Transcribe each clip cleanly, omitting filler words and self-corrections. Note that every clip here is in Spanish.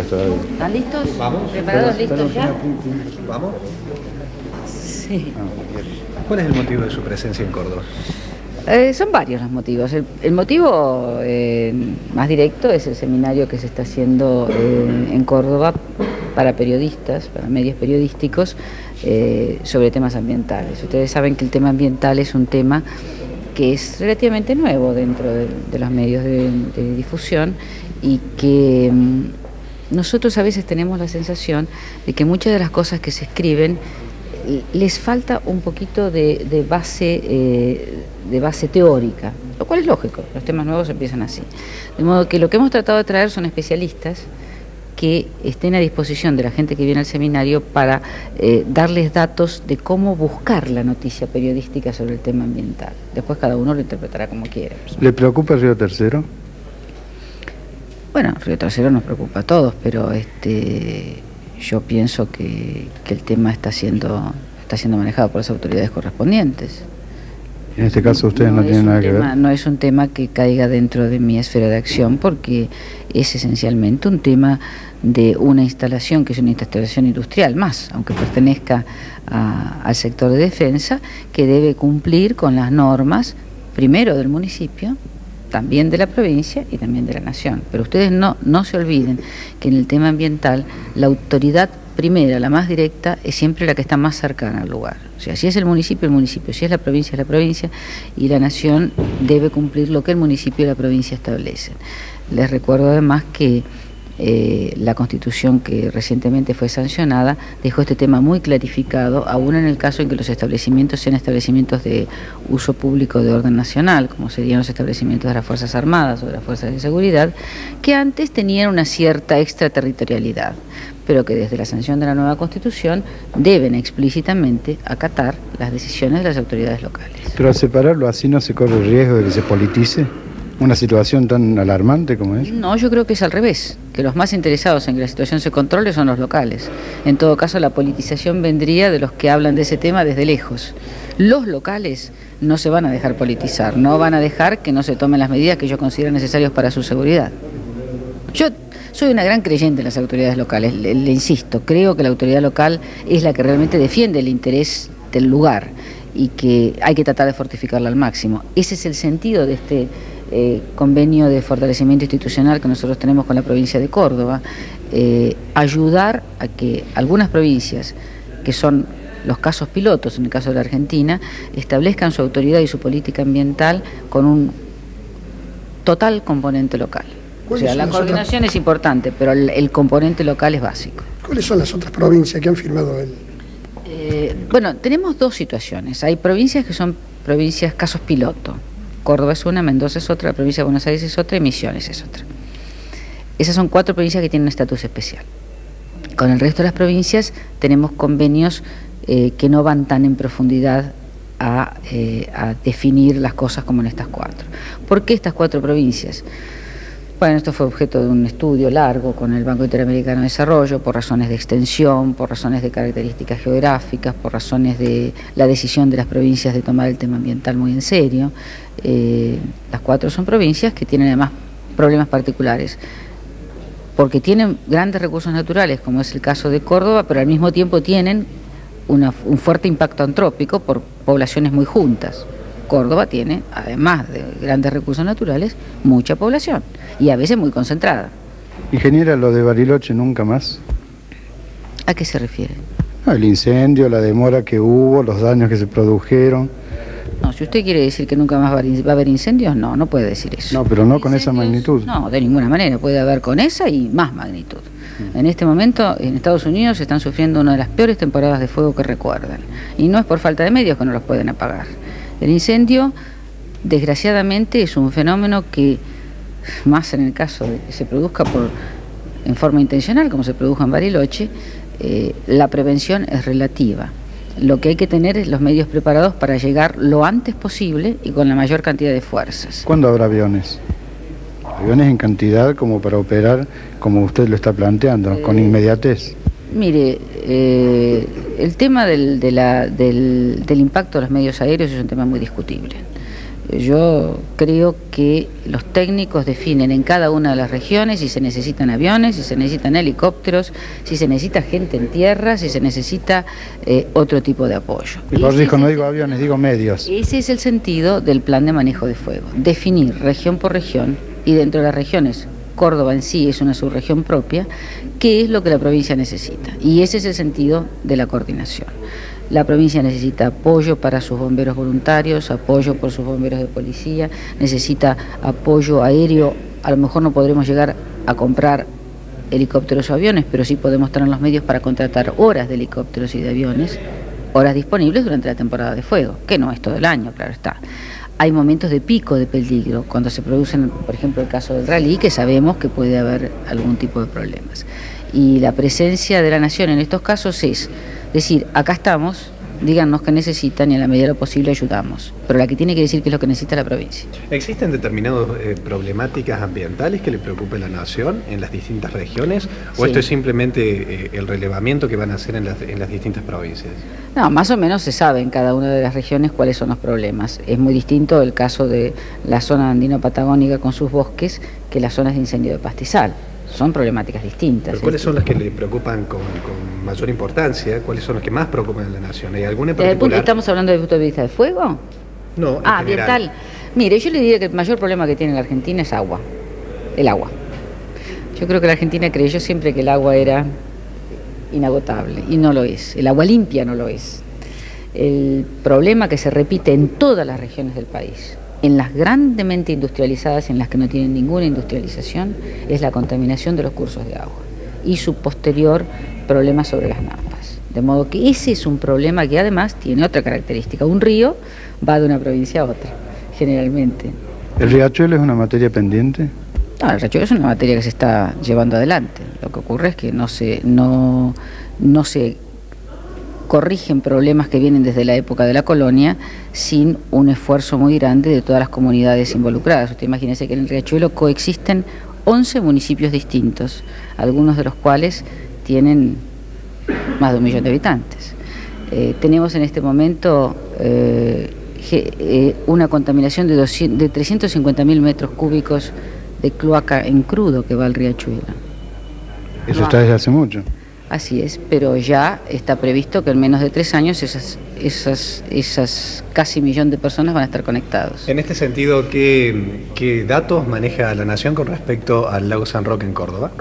¿Están listos? ¿Vamos? ¿Preparados? ¿Listos ya? ¿Vamos? Sí. ¿Cuál es el motivo de su presencia en Córdoba? Son varios los motivos. El motivo más directo es el seminario que se está haciendo en Córdoba para periodistas, para medios periodísticos, sobre temas ambientales. Ustedes saben que el tema ambiental es un tema que es relativamente nuevo dentro de los medios de difusión y que nosotros a veces tenemos la sensación de que muchas de las cosas que se escriben les falta un poquito de base teórica, lo cual es lógico, los temas nuevos empiezan así. De modo que lo que hemos tratado de traer son especialistas que estén a disposición de la gente que viene al seminario para darles datos de cómo buscar la noticia periodística sobre el tema ambiental. Después cada uno lo interpretará como quiera. ¿Le preocupa Río Tercero? Bueno, Río Tercero nos preocupa a todos, pero yo pienso que el tema está siendo manejado por las autoridades correspondientes. En este caso ustedes no tienen nada que ver. No es un tema que caiga dentro de mi esfera de acción porque es esencialmente un tema de una instalación que es una instalación industrial más, aunque pertenezca al sector de defensa, que debe cumplir con las normas primero del municipio, también de la provincia y también de la nación. Pero ustedes no se olviden que en el tema ambiental la autoridad primera, la más directa, es siempre la que está más cercana al lugar. O sea, si es el municipio, si es la provincia, y la nación debe cumplir lo que el municipio y la provincia establecen. Les recuerdo además que la Constitución que recientemente fue sancionada dejó este tema muy clarificado, aún en el caso en que los establecimientos sean establecimientos de uso público de orden nacional, como serían los establecimientos de las Fuerzas Armadas o de las Fuerzas de Seguridad, que antes tenían una cierta extraterritorialidad, pero que desde la sanción de la nueva Constitución deben explícitamente acatar las decisiones de las autoridades locales. Pero al separarlo así no se corre el riesgo de que se politice una situación tan alarmante como es. No, yo creo que es al revés, que los más interesados en que la situación se controle son los locales. En todo caso, la politización vendría de los que hablan de ese tema desde lejos. Los locales no se van a dejar politizar, no van a dejar que no se tomen las medidas que ellos consideran necesarias para su seguridad. Yo soy una gran creyente en las autoridades locales, le insisto, creo que la autoridad local es la que realmente defiende el interés del lugar y que hay que tratar de fortificarla al máximo. Ese es el sentido de este convenio de fortalecimiento institucional que nosotros tenemos con la provincia de Córdoba, ayudar a que algunas provincias, que son los casos pilotos en el caso de la Argentina, establezcan su autoridad y su política ambiental con un total componente local. O sea, la coordinación es importante, pero el componente local es básico. ¿Cuáles son las otras provincias que han firmado el...? Bueno, tenemos dos situaciones. Hay provincias que son provincias casos piloto. Córdoba es una, Mendoza es otra, la provincia de Buenos Aires es otra y Misiones es otra. Esas son cuatro provincias que tienen un estatus especial. Con el resto de las provincias tenemos convenios que no van tan en profundidad a definir las cosas como en estas cuatro. ¿Por qué estas cuatro provincias? Bueno, esto fue objeto de un estudio largo con el Banco Interamericano de Desarrollo por razones de extensión, por razones de características geográficas, por razones de la decisión de las provincias de tomar el tema ambiental muy en serio. Las cuatro son provincias que tienen además problemas particulares, porque tienen grandes recursos naturales, como es el caso de Córdoba, pero al mismo tiempo tienen un fuerte impacto antrópico por poblaciones muy juntas. Córdoba tiene, además de grandes recursos naturales, mucha población y a veces muy concentrada. Ingeniera, lo de Bariloche nunca más. ¿A qué se refiere? No, el incendio, la demora que hubo, los daños que se produjeron. No, si usted quiere decir que nunca más va a haber incendios, no puede decir eso. No, pero no con esa magnitud. No, de ninguna manera, puede haber con esa y más magnitud. En este momento en Estados Unidos están sufriendo una de las peores temporadas de fuego que recuerdan y no es por falta de medios que no los pueden apagar. El incendio, desgraciadamente, es un fenómeno que, más en el caso de que se produzca en forma intencional, como se produjo en Bariloche, la prevención es relativa. Lo que hay que tener es los medios preparados para llegar lo antes posible y con la mayor cantidad de fuerzas. ¿Cuándo habrá aviones? Aviones en cantidad como para operar, como usted lo está planteando, con inmediatez. Mire, el tema del impacto de los medios aéreos es un tema muy discutible. Yo creo que los técnicos definen en cada una de las regiones si se necesitan aviones, si se necesitan helicópteros, si se necesita gente en tierra, si se necesita otro tipo de apoyo. Y por eso dijo, no digo aviones, digo medios. Ese es el sentido del plan de manejo de fuego, definir región por región y dentro de las regiones. Córdoba en sí es una subregión propia, que es lo que la provincia necesita. Y ese es el sentido de la coordinación. La provincia necesita apoyo para sus bomberos voluntarios, apoyo por sus bomberos de policía, necesita apoyo aéreo. A lo mejor no podremos llegar a comprar helicópteros o aviones, pero sí podemos tener los medios para contratar horas de helicópteros y de aviones, horas disponibles durante la temporada de fuego, que no es todo el año, claro está. Hay momentos de pico de peligro, cuando se producen, por ejemplo, el caso del rally, que sabemos que puede haber algún tipo de problemas. Y la presencia de la nación en estos casos es decir, acá estamos, díganos qué necesitan y en la medida de lo posible ayudamos. Pero la que tiene que decir qué es lo que necesita la provincia. ¿Existen determinadas problemáticas ambientales que le preocupe a la nación en las distintas regiones? ¿O sí, esto es simplemente el relevamiento que van a hacer en las distintas provincias? No, más o menos se sabe en cada una de las regiones cuáles son los problemas. Es muy distinto el caso de la zona andino-patagónica con sus bosques que las zonas de incendio de pastizal. Son problemáticas distintas. ¿Pero cuáles son las que le preocupan con mayor importancia? ¿Cuáles son las que más preocupan a la nación? ¿Hay alguna en particular? ¿Estamos hablando desde el punto de vista de fuego? No, en general. Ambiental. Mire, yo le diría que el mayor problema que tiene la Argentina es agua. El agua. Yo creo que la Argentina creyó siempre que el agua era inagotable, y no lo es. El agua limpia no lo es. El problema que se repite en todas las regiones del país, en las grandemente industrializadas, en las que no tienen ninguna industrialización, es la contaminación de los cursos de agua y su posterior problema sobre las napas. De modo que ese es un problema que además tiene otra característica. Un río va de una provincia a otra, generalmente. ¿El riachuelo es una materia pendiente? No, el riachuelo es una materia que se está llevando adelante. Lo que ocurre es que no se corrigen problemas que vienen desde la época de la colonia sin un esfuerzo muy grande de todas las comunidades involucradas. Usted imagínese que en el Riachuelo coexisten 11 municipios distintos, algunos de los cuales tienen más de 1 millón de habitantes. Tenemos en este momento una contaminación de 350.000 metros cúbicos de cloaca en crudo que va al Riachuelo. Eso está desde hace mucho. Así es, pero ya está previsto que en menos de 3 años esas casi 1 millón de personas van a estar conectados. En este sentido, ¿qué datos maneja la Nación con respecto al lago San Roque en Córdoba?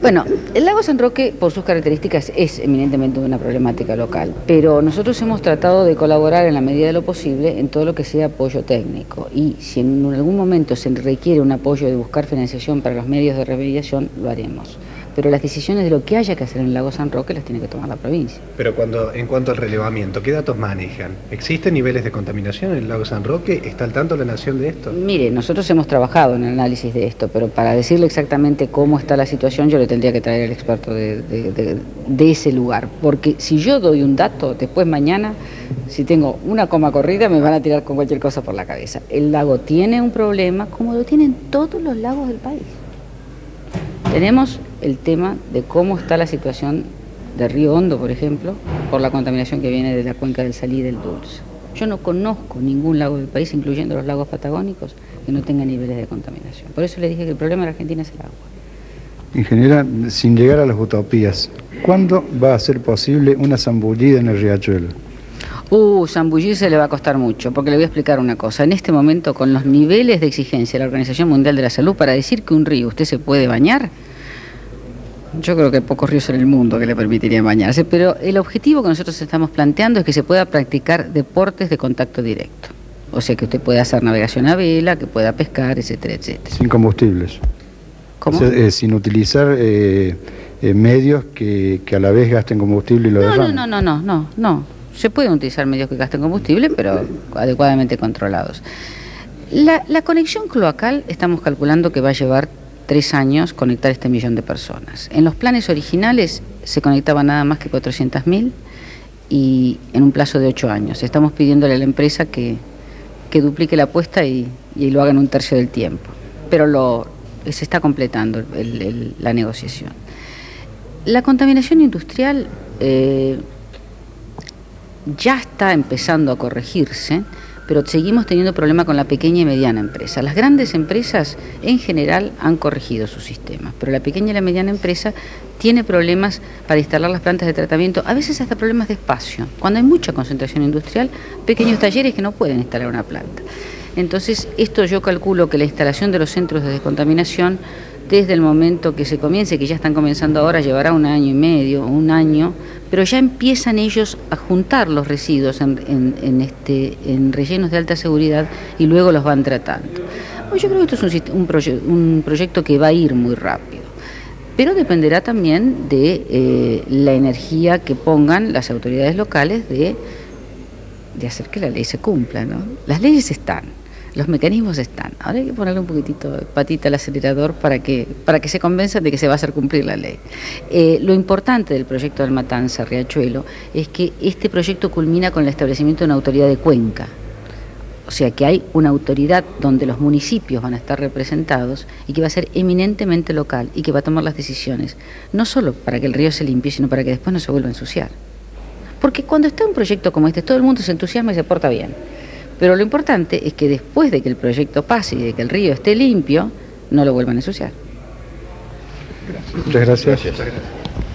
Bueno, el lago San Roque, por sus características, es eminentemente una problemática local, pero nosotros hemos tratado de colaborar en la medida de lo posible en todo lo que sea apoyo técnico, y si en algún momento se requiere un apoyo de buscar financiación para los medios de remediación, lo haremos. Pero las decisiones de lo que haya que hacer en el lago San Roque las tiene que tomar la provincia. Pero en cuanto al relevamiento, ¿qué datos manejan? ¿Existen niveles de contaminación en el lago San Roque? ¿Está al tanto la nación de esto? Mire, nosotros hemos trabajado en el análisis de esto, pero para decirle exactamente cómo está la situación, yo le tendría que traer al experto de ese lugar. Porque si yo doy un dato, después mañana, si tengo una coma corrida, me van a tirar con cualquier cosa por la cabeza. El lago tiene un problema, como lo tienen todos los lagos del país. Tenemos el tema de cómo está la situación de Río Hondo, por ejemplo, por la contaminación que viene de la cuenca del Salí y del Dulce. Yo no conozco ningún lago del país, incluyendo los lagos patagónicos, que no tenga niveles de contaminación. Por eso le dije que el problema de la Argentina es el agua. Ingeniera, sin llegar a las utopías, ¿cuándo va a ser posible una zambullida en el riachuelo? Zambullirse le va a costar mucho, porque le voy a explicar una cosa. En este momento, con los niveles de exigencia de la Organización Mundial de la Salud, para decir que un río usted se puede bañar, yo creo que hay pocos ríos en el mundo que le permitirían bañarse, pero el objetivo que nosotros estamos planteando es que se pueda practicar deportes de contacto directo. O sea, que usted pueda hacer navegación a vela, que pueda pescar, etcétera, etcétera. Sin combustibles. ¿Cómo? O sea, sin utilizar medios que a la vez gasten combustible y lo derramen. No. Se pueden utilizar medios que gasten combustible, pero adecuadamente controlados. La conexión cloacal, estamos calculando que va a llevar 3 años conectar este 1 millón de personas. En los planes originales se conectaban nada más que 400.000 y en un plazo de 8 años. Estamos pidiéndole a la empresa que duplique la apuesta y lo haga en 1/3 del tiempo. Pero se está completando la negociación. La contaminación industrial ya está empezando a corregirse, pero seguimos teniendo problemas con la pequeña y mediana empresa. Las grandes empresas en general han corregido sus sistemas, pero la pequeña y la mediana empresa tiene problemas para instalar las plantas de tratamiento, a veces hasta problemas de espacio. Cuando hay mucha concentración industrial, pequeños talleres que no pueden instalar una planta. Entonces, esto yo calculo que la instalación de los centros de descontaminación, desde el momento que se comience, que ya están comenzando ahora, llevará un año y medio, un año, pero ya empiezan ellos a juntar los residuos en rellenos de alta seguridad y luego los van tratando. Bueno, yo creo que esto es un proyecto que va a ir muy rápido, pero dependerá también de la energía que pongan las autoridades locales de hacer que la ley se cumpla, ¿no? Las leyes están. Los mecanismos están. Ahora hay que ponerle un poquitito de patita al acelerador para que se convenzan de que se va a hacer cumplir la ley. Lo importante del proyecto del Matanza Riachuelo es que este proyecto culmina con el establecimiento de una autoridad de Cuenca. O sea que hay una autoridad donde los municipios van a estar representados y que va a ser eminentemente local y que va a tomar las decisiones, no solo para que el río se limpie, sino para que después no se vuelva a ensuciar. Porque cuando está un proyecto como este, todo el mundo se entusiasma y se porta bien. Pero lo importante es que después de que el proyecto pase y de que el río esté limpio, no lo vuelvan a ensuciar. Gracias. Muchas gracias.